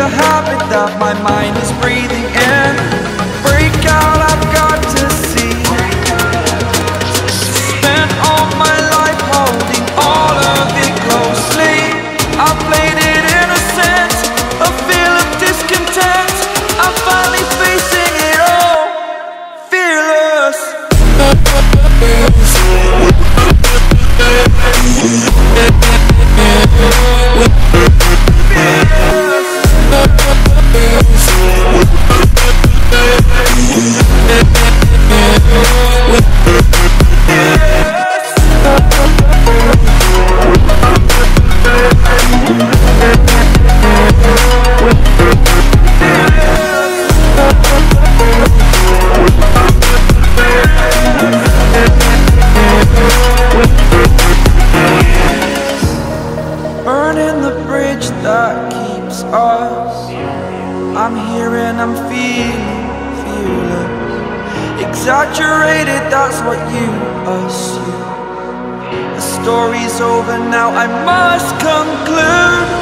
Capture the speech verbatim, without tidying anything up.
the habit that my mind is breathing in. Break out, I've got to see. Spent all my life holding all of it closely. I played it innocent, a feel of discontent. I'm finally facing it all, fearless. That keeps us. I'm here and I'm feeling, fearless. Exaggerated, that's what you assume. The story's over now, I must conclude.